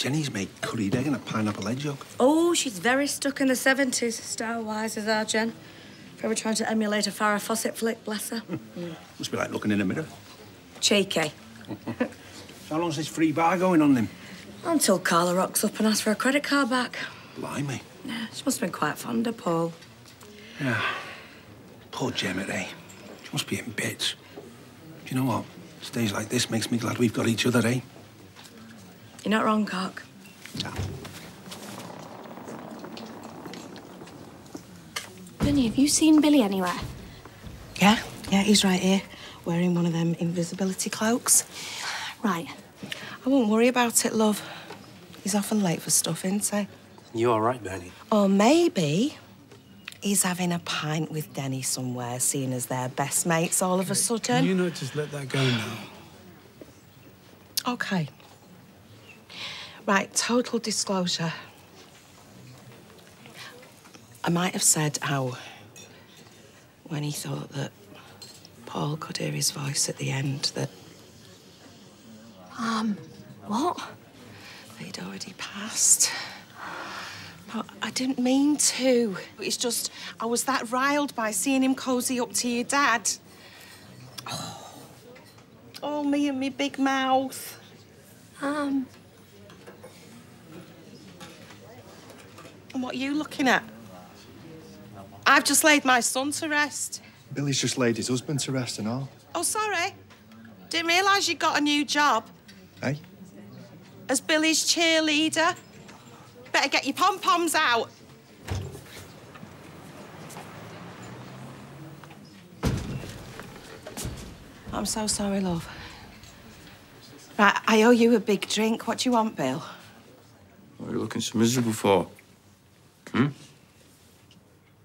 Jenny's made curried egg and a pineapple hedgehog. Oh, she's very stuck in the 70s, style-wise, is our Jen. If ever trying to emulate a Farrah Fawcett flick, bless her. Must be like looking in a mirror. Cheeky. How long's this free bar going on, then? Until Carla rocks up and asks for a credit card back. Blimey. Yeah, she must have been quite fond of Paul. Yeah. Poor Gemma, eh? She must be in bits. Do you know what? Days like this makes me glad we've got each other, eh? You're not wrong, Cock. No. Benny, have you seen Billy anywhere? Yeah, he's right here, wearing one of them invisibility cloaks. Right. I won't worry about it, love. He's often late for stuff, isn't he? You all right, Benny? Or maybe he's having a pint with Denny somewhere, seeing as they're best mates all of a sudden. Can you not just let that go now? OK. Right, total disclosure. I might have said how, when he thought that Paul could hear his voice at the end, that... what? That he'd already passed. But I didn't mean to. It's just, I was that riled by seeing him cosy up to your dad. Oh, me and me big mouth. And what are you looking at? I've just laid my son to rest. Billy's just laid his husband to rest and all. Oh, sorry. Didn't realise you'd got a new job. Hey? As Billy's cheerleader. Better get your pom-poms out. I'm so sorry, love. Right, I owe you a big drink. What do you want, Bill? What are you looking so miserable for?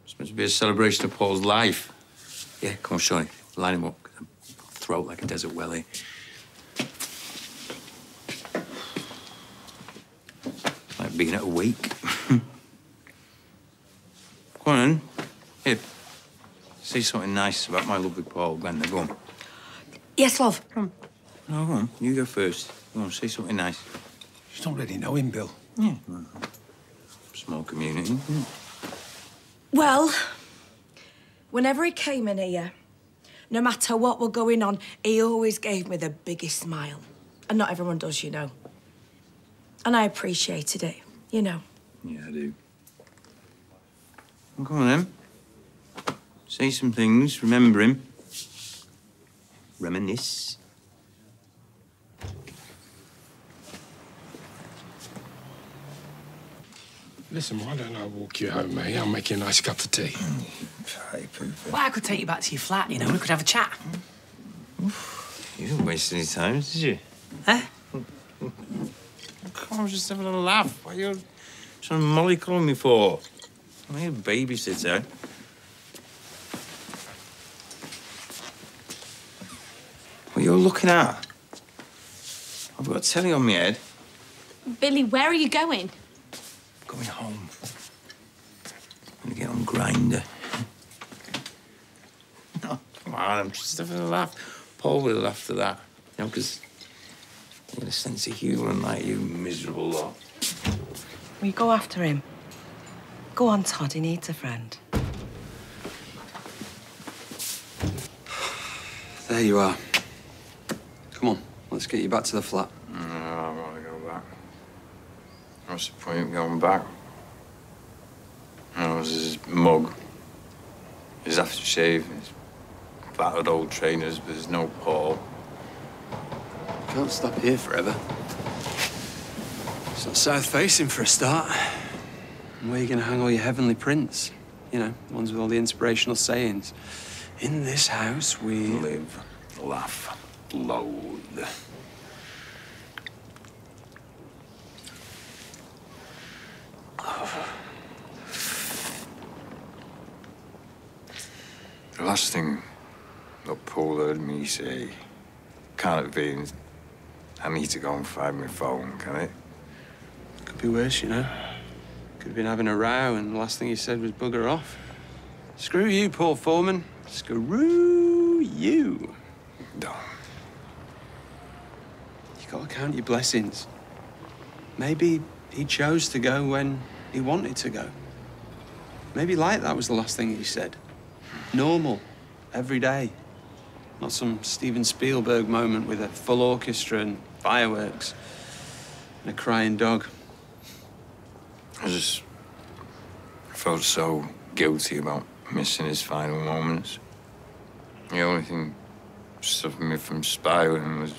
It's meant to be a celebration of Paul's life. Yeah, come on, Shawnee. Line him up. Throat like a desert welly. Like being at a wake. Come on, then. Here. Say something nice about my lovely Paul, Glenda. Go on. Yes, love. Come on. No, go on. You go first. Go on, say something nice. You don't really know him, Bill. Yeah. Small community. Well, whenever he came in here, no matter what were going on, he always gave me the biggest smile. And not everyone does, you know. And I appreciated it, you know. Yeah, I do. Well, come on, then. Say some things, remember him. Reminisce. Listen, why don't I walk you home, eh? I'll make you a nice cup of tea. Well, I could take you back to your flat, you know, we could have a chat. You didn't waste any time, did you? Huh? Come on, just having a laugh. What are you trying to mollycoddle me for? I'm a babysitter. What are you looking at? I've got a telly on my head. Billy, where are you going? Going home. I'm gonna get on Grindr. No, come on, I'm just having a laugh. Paul will laugh at that. You know, because I've got a sense of humour, like you miserable lot. Will you go after him? Go on, Todd, he needs a friend. There you are. Come on, let's get you back to the flat. What's the point of going back? There's his mug, his aftershave, his battered old trainers, but there's no Paul. Can't stop here forever. It's not south-facing for a start. And where are you going to hang all your heavenly prints? You know, the ones with all the inspirational sayings. In this house we... live, laugh, loathe. The last thing that Paul heard me say can't have been, I need to go and find my phone, can it? Could be worse, you know. Could have been having a row and the last thing he said was bugger off. Screw you, Paul Foreman. Screw you. No. You got to count your blessings. Maybe he chose to go when he wanted to go. Maybe like that was the last thing he said. Normal, every day. Not some Steven Spielberg moment with a full orchestra and fireworks and a crying dog. I felt so guilty about missing his final moments. The only thing stopping me from spiraling was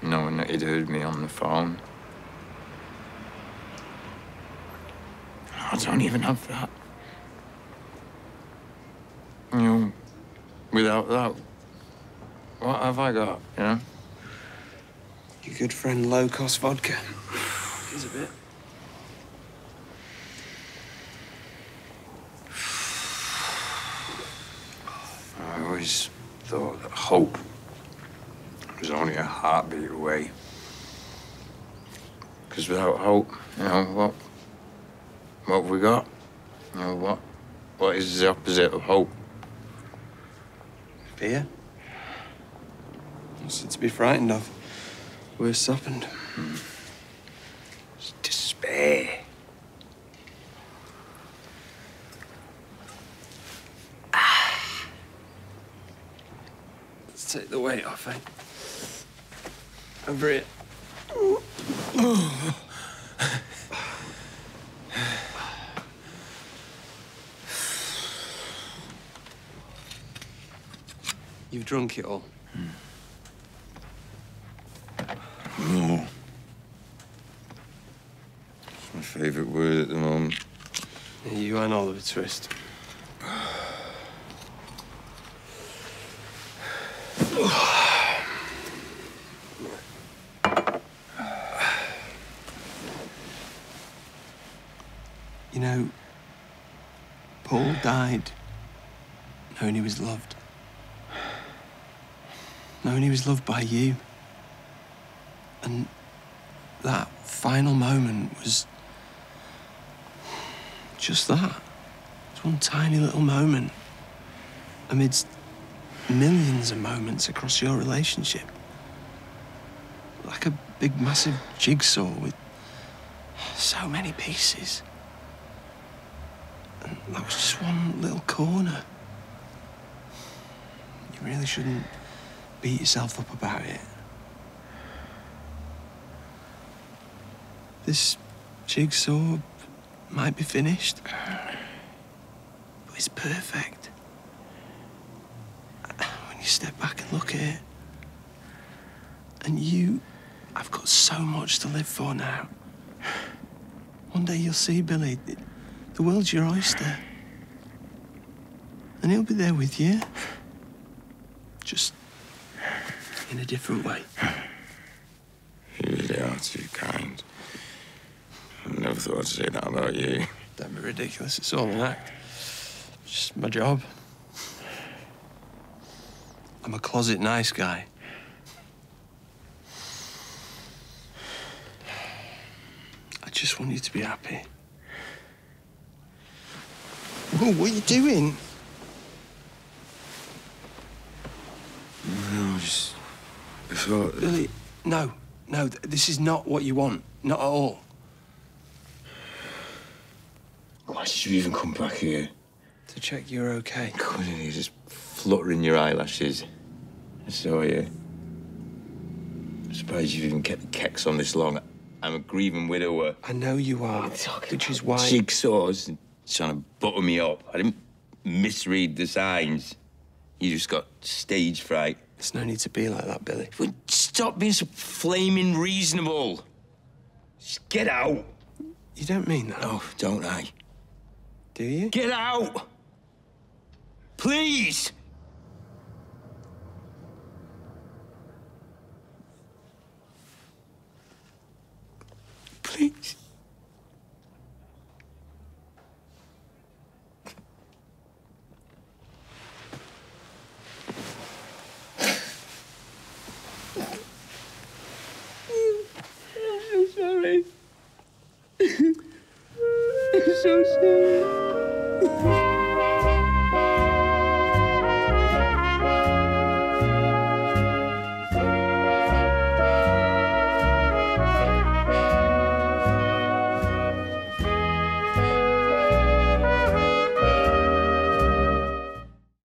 knowing that he'd heard me on the phone. I don't even have that. You know, without that, what have I got, you know? Your good friend low-cost vodka. Here's a bit. I always thought that hope was only a heartbeat away. Because without hope, you know, what have we got? You know, what is the opposite of hope? Fear. Nothing to be frightened of. Worst happened. It's despair. Let's take the weight off, eh? Over it. You've drunk it all. No. It's my favourite word at the moment. Yeah, you and Oliver Twist. You know, Paul died knowing he was loved. Knowing he was loved by you. And that final moment was just that. It was one tiny little moment amidst millions of moments across your relationship. Like a big, massive jigsaw with so many pieces. And that was just one little corner. You really shouldn't beat yourself up about it. This jigsaw might be finished, but it's perfect. When you step back and look at it, and I've got so much to live for now. One day you'll see, Billy, the world's your oyster. And he'll be there with you. Just in a different way. You really are too kind. I never thought I'd say that about you. Don't be ridiculous, it's all an act. It's just my job. I'm a closet nice guy. I just want you to be happy. Whoa, what are you doing? No, just... Billy, no, this is not what you want. Not at all. Why did you even come back here? To check you're okay. Couldn't you just fluttering your eyelashes? I saw you. I'm surprised you've even kept the keks on this long. I'm a grieving widower. I know you are, which is why... Jigsaws and trying to butter me up. I didn't misread the signs. You just got stage fright. There's no need to be like that, Billy. Well, stop being so flaming reasonable. Just get out. You don't mean that? Oh, don't I? Do you? Get out! Please! Please. I'm so sorry.